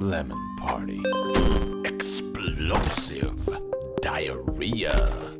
Lemon party. Explosive diarrhea.